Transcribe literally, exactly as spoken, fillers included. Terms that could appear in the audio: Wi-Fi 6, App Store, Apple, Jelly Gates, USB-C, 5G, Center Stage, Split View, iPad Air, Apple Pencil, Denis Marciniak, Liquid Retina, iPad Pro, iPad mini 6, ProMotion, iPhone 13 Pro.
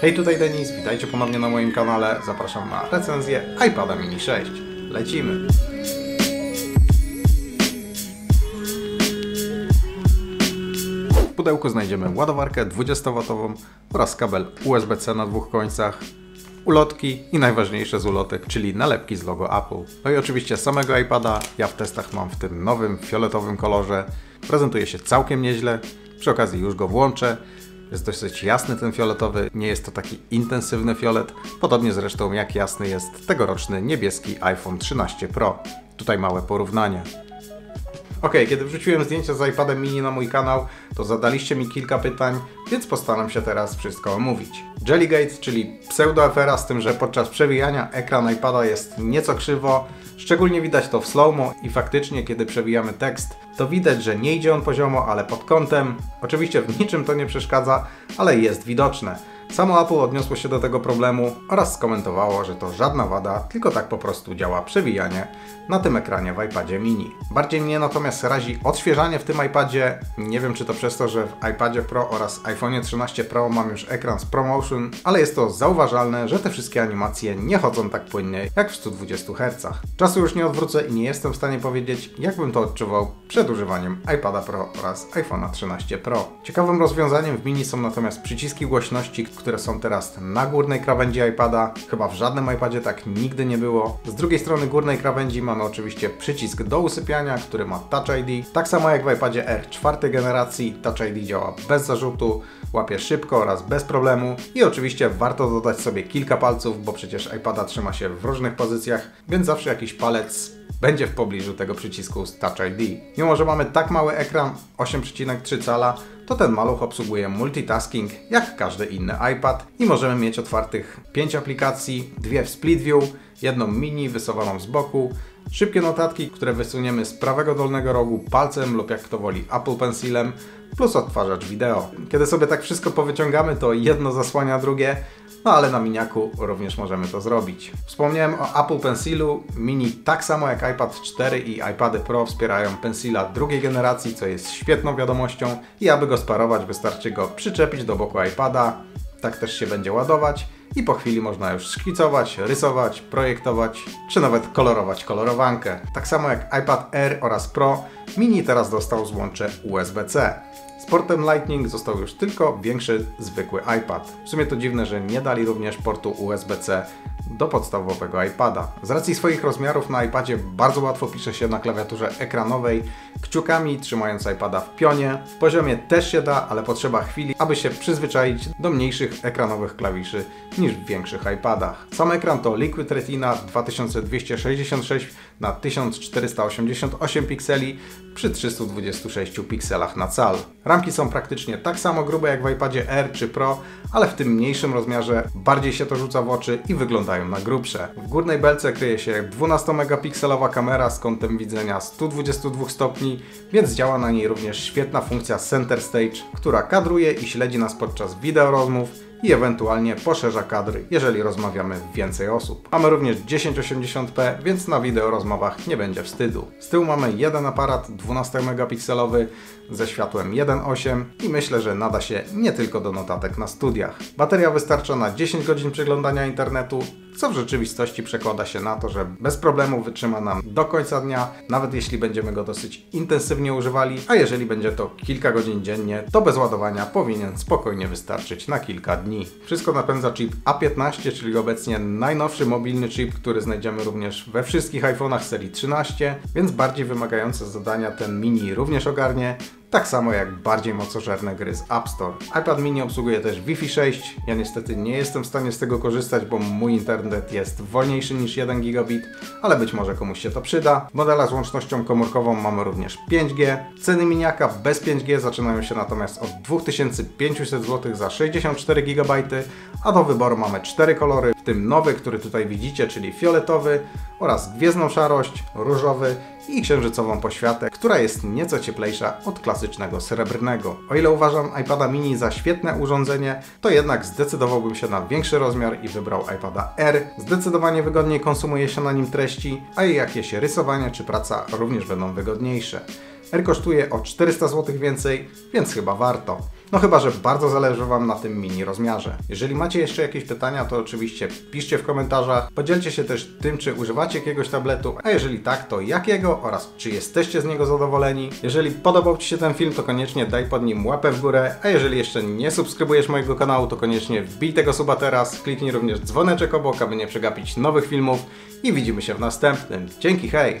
Hej, tutaj Denis, witajcie ponownie na moim kanale, zapraszam na recenzję iPada mini sześć. Lecimy! W pudełku znajdziemy ładowarkę dwudziestowatową oraz kabel U S B C na dwóch końcach, ulotki i najważniejsze z ulotek, czyli nalepki z logo Apple. No i oczywiście samego iPada, ja w testach mam w tym nowym, fioletowym kolorze. Prezentuje się całkiem nieźle, przy okazji już go włączę. Jest dosyć jasny ten fioletowy, nie jest to taki intensywny fiolet, podobnie zresztą jak jasny jest tegoroczny niebieski iPhone trzynaście Pro. Tutaj małe porównanie. Ok, kiedy wrzuciłem zdjęcia z iPadem mini na mój kanał, to zadaliście mi kilka pytań, więc postaram się teraz wszystko omówić. Jelly Gates, czyli pseudoafera z tym, że podczas przewijania ekran iPada jest nieco krzywo, szczególnie widać to w slow-mo i faktycznie kiedy przewijamy tekst, to widać, że nie idzie on poziomo, ale pod kątem. Oczywiście w niczym to nie przeszkadza, ale jest widoczne. Samo Apple odniosło się do tego problemu oraz skomentowało, że to żadna wada, tylko tak po prostu działa przewijanie na tym ekranie w iPadzie mini. Bardziej mnie natomiast razi odświeżanie w tym iPadzie. Nie wiem, czy to przez to, że w iPadzie Pro oraz iPhone trzynaście Pro mam już ekran z ProMotion, ale jest to zauważalne, że te wszystkie animacje nie chodzą tak płynnie jak w stu dwudziestu hercach. Czasu już nie odwrócę i nie jestem w stanie powiedzieć, jakbym to odczuwał przed używaniem iPada Pro oraz iPhone'a trzynaście Pro. Ciekawym rozwiązaniem w mini są natomiast przyciski głośności, które są teraz na górnej krawędzi iPada. Chyba w żadnym iPadzie tak nigdy nie było. Z drugiej strony górnej krawędzi mamy oczywiście przycisk do usypiania, który ma Touch I D. Tak samo jak w iPadzie Air czwartej generacji, Touch I D działa bez zarzutu, łapie szybko oraz bez problemu. I oczywiście warto dodać sobie kilka palców, bo przecież iPada trzyma się w różnych pozycjach, więc zawsze jakiś palec będzie w pobliżu tego przycisku z Touch I D. Mimo że mamy tak mały ekran, osiem przecinek trzy cala, to ten maluch obsługuje multitasking jak każdy inny iPad i możemy mieć otwartych pięć aplikacji, dwie w Split View, jedną mini wysuwaną z boku, szybkie notatki, które wysuniemy z prawego dolnego rogu palcem lub jak kto woli Apple Pencilem, plus odtwarzacz wideo. Kiedy sobie tak wszystko powyciągamy, to jedno zasłania drugie, no ale na miniaku również możemy to zrobić. Wspomniałem o Apple Pencilu. Mini tak samo jak iPad cztery i iPady Pro wspierają Pencila drugiej generacji, co jest świetną wiadomością i aby go sparować, wystarczy go przyczepić do boku iPada, tak też się będzie ładować i po chwili można już szkicować, rysować, projektować, czy nawet kolorować kolorowankę. Tak samo jak iPad Air oraz Pro, mini teraz dostał złącze U S B C. Z portem Lightning został już tylko większy, zwykły iPad. W sumie to dziwne, że nie dali również portu U S B C do podstawowego iPada. Z racji swoich rozmiarów na iPadzie bardzo łatwo pisze się na klawiaturze ekranowej kciukami, trzymając iPada w pionie. W poziomie też się da, ale potrzeba chwili, aby się przyzwyczaić do mniejszych ekranowych klawiszy niż w większych iPadach. Sam ekran to Liquid Retina dwa tysiące dwieście sześćdziesiąt sześć na tysiąc czterysta osiemdziesiąt osiem pikseli przy trzystu dwudziestu sześciu pikselach na cal. Ramki są praktycznie tak samo grube jak w iPadzie Air czy Pro, ale w tym mniejszym rozmiarze bardziej się to rzuca w oczy i wyglądają na grubsze. W górnej belce kryje się dwunastomegapikselowa kamera z kątem widzenia stu dwudziestu dwóch stopni, więc działa na niej również świetna funkcja Center Stage, która kadruje i śledzi nas podczas wideorozmów i ewentualnie poszerza kadry, jeżeli rozmawiamy więcej osób. Mamy również tysiąc osiemdziesiąt p, więc na wideo rozmowach nie będzie wstydu. Z tyłu mamy jeden aparat dwunastomegapikselowy ze światłem jeden przecinek osiem i myślę, że nada się nie tylko do notatek na studiach. Bateria wystarcza na dziesięć godzin przeglądania internetu, co w rzeczywistości przekłada się na to, że bez problemu wytrzyma nam do końca dnia, nawet jeśli będziemy go dosyć intensywnie używali, a jeżeli będzie to kilka godzin dziennie, to bez ładowania powinien spokojnie wystarczyć na kilka dni. Wszystko napędza chip A piętnaście, czyli obecnie najnowszy mobilny chip, który znajdziemy również we wszystkich iPhone'ach serii trzynaście, więc bardziej wymagające zadania ten mini również ogarnie, tak samo jak bardziej mocożerne gry z App Store. iPad mini obsługuje też Wi-Fi sześć. Ja niestety nie jestem w stanie z tego korzystać, bo mój internet jest wolniejszy niż jeden gigabit, ale być może komuś się to przyda. W modelach z łącznością komórkową mamy również pięć G. Ceny miniaka bez pięć G zaczynają się natomiast od dwa tysiące pięćset złotych za sześćdziesiąt cztery gigabajty, a do wyboru mamy cztery kolory, w tym nowy, który tutaj widzicie, czyli fioletowy oraz gwiezdną szarość, różowy i księżycową poświatę, która jest nieco cieplejsza od klasycznego srebrnego. O ile uważam iPada mini za świetne urządzenie, to jednak zdecydowałbym się na większy rozmiar i wybrał iPada Air. Zdecydowanie wygodniej konsumuje się na nim treści, a jej jakieś rysowanie czy praca również będą wygodniejsze. Air kosztuje o czterysta złotych więcej, więc chyba warto. No chyba że bardzo zależy Wam na tym mini rozmiarze. Jeżeli macie jeszcze jakieś pytania, to oczywiście piszcie w komentarzach. Podzielcie się też tym, czy używacie jakiegoś tabletu, a jeżeli tak, to jakiego oraz czy jesteście z niego zadowoleni. Jeżeli podobał Ci się ten film, to koniecznie daj pod nim łapę w górę, a jeżeli jeszcze nie subskrybujesz mojego kanału, to koniecznie wbij tego suba teraz, kliknij również dzwoneczek obok, aby nie przegapić nowych filmów i widzimy się w następnym. Dzięki, hej!